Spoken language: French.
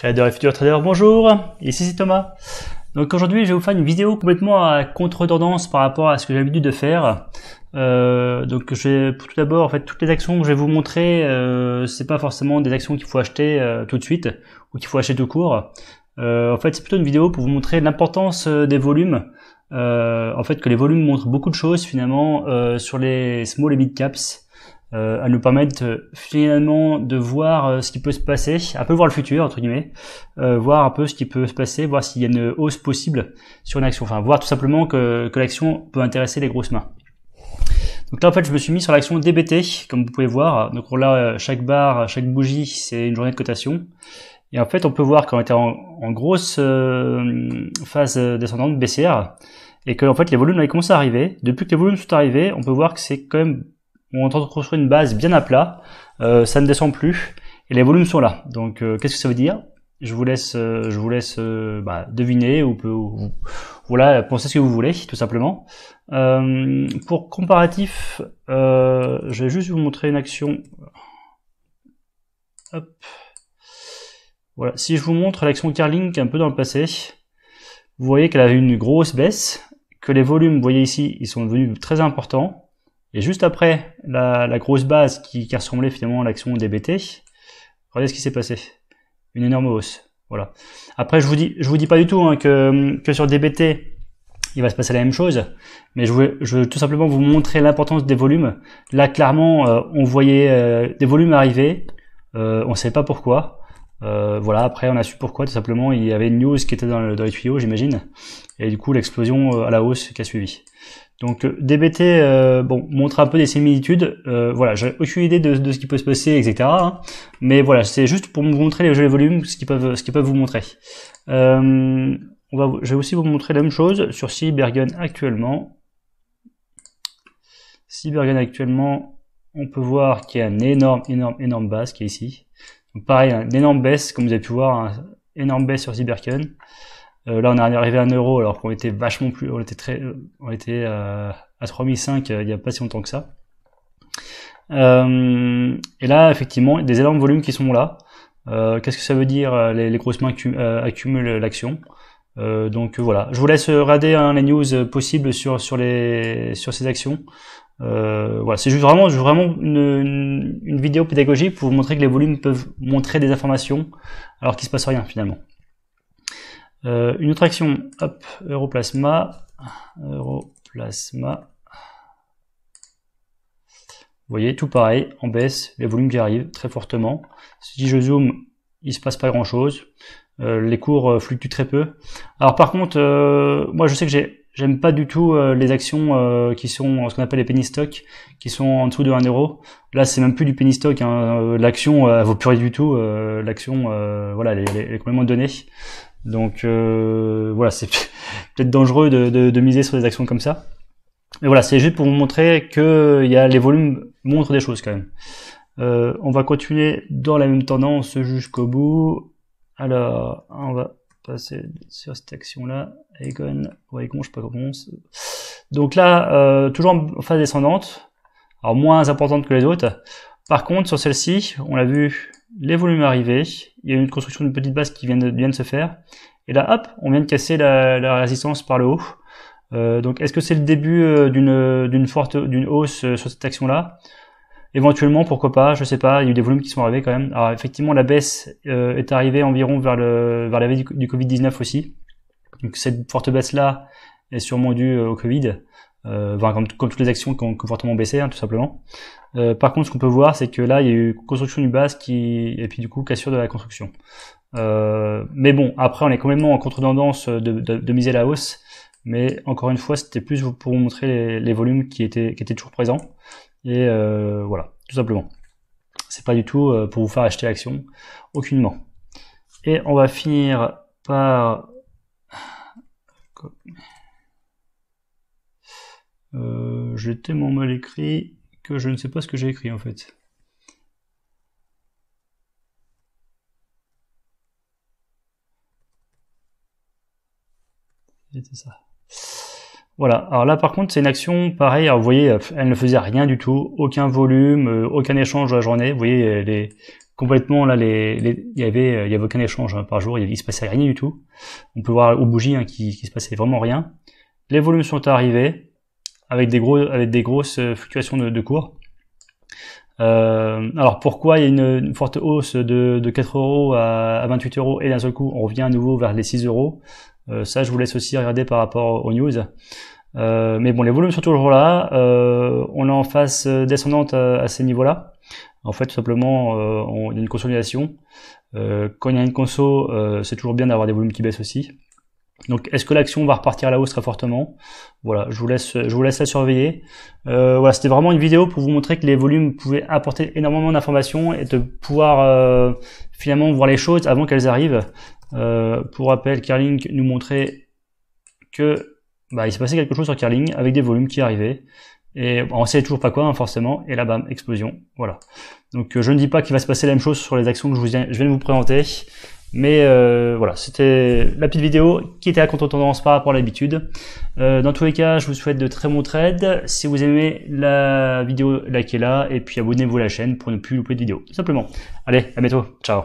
Traders et futurs traders, bonjour, ici c'est Thomas. Donc aujourd'hui je vais vous faire une vidéo complètement à contre-tendance par rapport à ce que j'ai l'habitude de faire. Donc je vais tout d'abord, en fait, toutes les actions que je vais vous montrer, c'est pas forcément des actions qu'il faut acheter tout de suite ou qu'il faut acheter tout court. En fait c'est plutôt une vidéo pour vous montrer l'importance des volumes. En fait que les volumes montrent beaucoup de choses finalement sur les small et mid caps. À nous permettre finalement de voir ce qui peut se passer, un peu voir le futur entre guillemets, voir un peu ce qui peut se passer, voir s'il y a une hausse possible sur une action, enfin voir tout simplement que l'action peut intéresser les grosses mains. Donc là en fait je me suis mis sur l'action DBT comme vous pouvez voir, donc là chaque barre, chaque bougie c'est une journée de cotation et en fait on peut voir qu'on était en grosse phase descendante baissière et que en fait les volumes avaient commencé à arriver. Depuis que les volumes sont arrivés on peut voir que c'est quand même on entend construire une base bien à plat, ça ne descend plus et les volumes sont là. Donc qu'est-ce que ça veut dire? Je vous laisse deviner ou voilà, pensez ce que vous voulez tout simplement. Pour comparatif, je vais juste vous montrer une action. Hop. Voilà, si je vous montre l'action Kerlink un peu dans le passé, vous voyez qu'elle a eu une grosse baisse, que les volumes, vous voyez ici, ils sont devenus très importants. Et juste après la grosse base qui ressemblait finalement à l'action DBT, regardez ce qui s'est passé. Une énorme hausse. Voilà. Après, je vous dis pas du tout hein, que sur DBT, il va se passer la même chose. Mais je veux tout simplement vous montrer l'importance des volumes. Là, clairement, on voyait des volumes arriver. On ne savait pas pourquoi. Voilà, après on a su pourquoi, tout simplement. Il y avait une news qui était dans les tuyaux, j'imagine. Et du coup, l'explosion à la hausse qui a suivi. Donc DBT bon, montre un peu des similitudes, voilà, j'ai aucune idée de ce qui peut se passer, etc. Hein, mais voilà, c'est juste pour vous montrer les volumes, ce qu'ils peuvent vous montrer. Je vais aussi vous montrer la même chose sur Cybergun actuellement. Cybergun actuellement, on peut voir qu'il y a une énorme baisse qui est ici. Donc pareil, une énorme baisse, comme vous avez pu voir, hein, énorme baisse sur Cybergun. Là, on est arrivé à 1 euro, alors qu'on était vachement plus, on était à 3005 il n'y a pas si longtemps que ça. Et là, effectivement, des énormes volumes qui sont là. Qu'est-ce que ça veut dire les grosses mains accumulent l'action. Donc voilà, je vous laisse regarder hein, les news possibles sur ces actions. Voilà, c'est juste vraiment une vidéo pédagogique pour vous montrer que les volumes peuvent montrer des informations alors qu'il se passe rien finalement. Une autre action, hop, Europlasma. Vous voyez, tout pareil, en baisse, les volumes qui arrivent très fortement. Si je zoome, il se passe pas grand chose. Les cours fluctuent très peu. Alors par contre, moi je sais que j'aime pas du tout les actions qui sont ce qu'on appelle les penny stocks, qui sont en dessous de 1 euro. Là, c'est même plus du penny stock. Hein. L'action, elle vaut plus rien du tout. L'action, voilà, elle est complètement donnée. Donc voilà, c'est peut-être dangereux de miser sur des actions comme ça. Mais voilà, c'est juste pour vous montrer que les volumes montrent des choses quand même. On va continuer dans la même tendance jusqu'au bout. Alors, on va passer sur cette action-là. Egon, ou Egon, je sais pas comment on se... Donc là, toujours en phase descendante. Alors moins importante que les autres. Par contre, sur celle-ci, on l'a vu... les volumes arrivés, il y a une construction d'une petite base qui vient de se faire, et là hop, on vient de casser la résistance par le haut. Donc est-ce que c'est le début d'une hausse sur cette action-là? Éventuellement, pourquoi pas, je sais pas, il y a eu des volumes qui sont arrivés quand même. Alors effectivement, la baisse est arrivée environ vers l'arrivée du Covid-19 aussi. Donc cette forte baisse-là est sûrement due au Covid, enfin, comme toutes les actions qui ont fortement baissé, hein, tout simplement. Par contre, ce qu'on peut voir, c'est que là, il y a eu construction du base et puis du coup, cassure de la construction. Mais bon, après, on est complètement en contre-tendance de miser la hausse. Mais encore une fois, c'était plus pour vous montrer les volumes qui étaient toujours présents. Et voilà, tout simplement. C'est pas du tout pour vous faire acheter l'action, aucunement. Et on va finir par... j'ai tellement mal écrit... que je ne sais pas ce que j'ai écrit en fait. C'était ça. Voilà, alors là par contre c'est une action pareille, alors, vous voyez elle ne faisait rien du tout, aucun volume, aucun échange de la journée, vous voyez elle est complètement là, il y avait aucun échange hein, par jour, il se passait rien du tout. On peut voir aux bougies hein, qu'il se passait vraiment rien. Les volumes sont arrivés avec des grosses fluctuations de cours. Alors pourquoi il y a une forte hausse de 4 € à 28 € et d'un seul coup on revient à nouveau vers les 6 €? Ça je vous laisse aussi regarder par rapport aux news. Mais bon, les volumes sont toujours là. On est en phase descendante à ces niveaux-là. En fait, tout simplement, il y a une consolidation. Quand il y a une conso, c'est toujours bien d'avoir des volumes qui baissent aussi. Donc, est-ce que l'action va repartir à la hausse très fortement? Voilà, je vous laisse la surveiller. Voilà, c'était vraiment une vidéo pour vous montrer que les volumes pouvaient apporter énormément d'informations et de pouvoir finalement voir les choses avant qu'elles arrivent. Pour rappel, Kerlink nous montrait que bah, il s'est passé quelque chose sur Kerlink avec des volumes qui arrivaient. Et on sait toujours pas quoi, hein, forcément. Et là, bam, explosion. Voilà. Donc, je ne dis pas qu'il va se passer la même chose sur les actions que je viens de vous présenter. Mais voilà, c'était la petite vidéo qui était à contre-tendance par rapport à l'habitude. Dans tous les cas, je vous souhaite de très bons trades. Si vous aimez la vidéo, likez-la. Et puis, abonnez-vous à la chaîne pour ne plus louper de vidéos. Tout simplement. Allez, à bientôt. Ciao.